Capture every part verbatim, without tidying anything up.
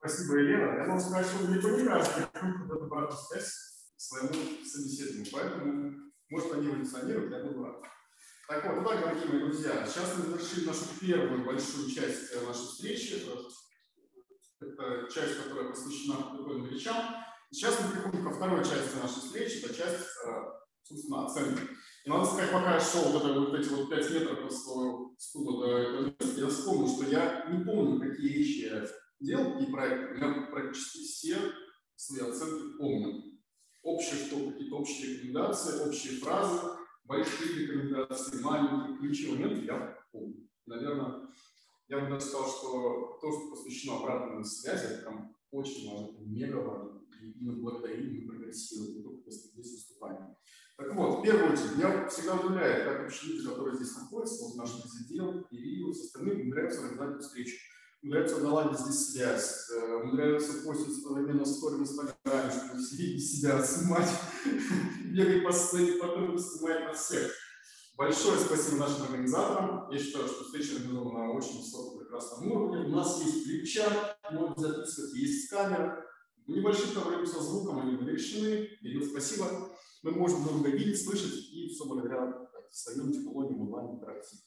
Спасибо, Елена. Я могу сказать, что вы не понимаете, что это обратная связь к своему собеседнику. Поэтому, может, они эволюционируют, я буду рад. Так вот, итак, дорогие мои друзья, сейчас мы завершим нашу первую большую часть нашей встречи. Это часть, которая посвящена подготовленным речам. Сейчас мы переходим ко второй части нашей встречи, это часть, собственно, оценки. И надо сказать, пока я шел вот, это, вот эти вот пять метров от своего стула до этого места, я вспомнил, что я не помню, какие вещи я делал и проекты. У меня практически все свои оценки помню. Общие, что какие-то общие рекомендации, общие фразы, большие рекомендации, маленькие, ключевые моменты я помню. Наверное, я бы даже сказал, что то, что посвящено обратной связи, это там очень важно, мега важно. Мы благодарим, мы прогрессируем, мы только здесь выступаем. Так вот, в первую очередь, меня всегда удивляет, как вообще люди, которые здесь находятся, вот наш президент, Ирина, с остальными, умудряются организовать встречу, умудряются наладить здесь связь, умудряются постить одновременно сторону в Инстаграме, чтобы все видели себя, снимать, бегать по сцене, потом снимать на всех. Большое спасибо нашим организаторам. Я считаю, что встреча организована на очень высоком, прекрасном уровне. У нас есть плеча, можно записывать, есть камера. Небольшие проблемы со звуком, они были решены. Ирина, спасибо. Мы можем друг друга видеть, слышать и все благодаря своим технологиям онлайн-интерактив.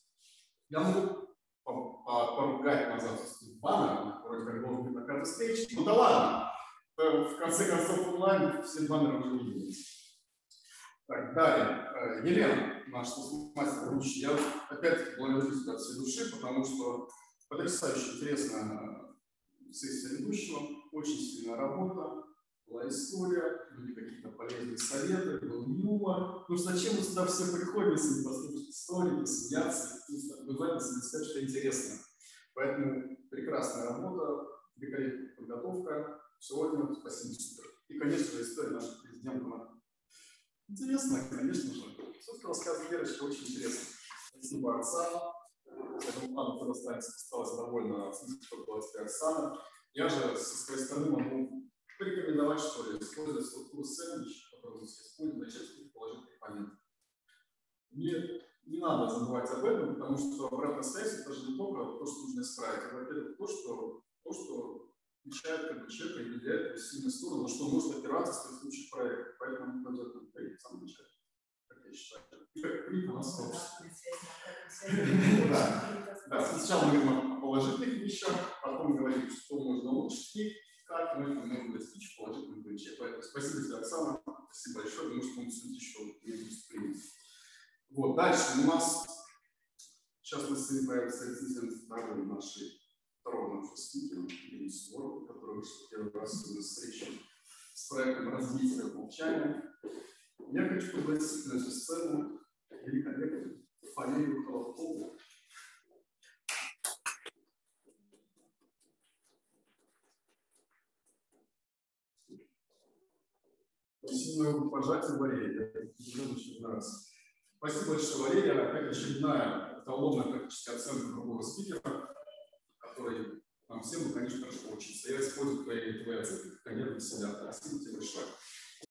Я могу поругать назад баннер, вроде как должен быть на каждой встрече. Ну да ладно, в конце концов онлайн все баннеры уже видели. Так, далее. Елена, наш мастер ручи, я опять благодарю тебя от всей души, потому что потрясающе интересно. Сессия ведущего, очень сильная работа, была история, были какие-то полезные советы, был юмор. Ну зачем мы сюда все приходим, если послушать историю, посмеяться, обязательно сказать, что интересно. Поэтому прекрасная работа, великолепная подготовка. Сегодня спасибо, супер. И, конечно же, история нашего президента. Интересно, конечно же. Все, что рассказывал Верочка, очень интересно. Спасибо, Оксана. Поэтому Анна осталась довольно сильно Оксана. Я же со своей стороны могу порекомендовать, что ли, использовать структуру сэндвич, которую здесь используем, начать с предположительных компонентов. Не, не надо забывать об этом, потому что обратная связь это же не только то, что нужно исправить, а во-первых, то, что, то, что отвечает как бы, человека и влияет его сильную сторону, на что может опираться в случае проекта. Поэтому мы должны это в самом начале. Сначала мы говорим о положительных вещах, потом говорим, что можно улучшить и как мы можем достичь положительных вещей. Поэтому спасибо тебе, Оксана. Спасибо большое, потому что он сегодня еще не будет. Вот, дальше у нас сейчас мы с вами появится рецензент второго нашего спикера, Великого Сморова, который вышел первый раз на встречу с проектом развития молчания. Я хочу пригласить на эту сцену великолепную Валерию Колобкову. Сильное рукопожатие, Валерия. Я уже еще раз. Спасибо большое, Валерия. Опять очередная эталонная практическая оценка другого спикера, который нам всем, конечно, хорошо учится. Я использую твои оценки, конечно, для себя. Спасибо тебе большое.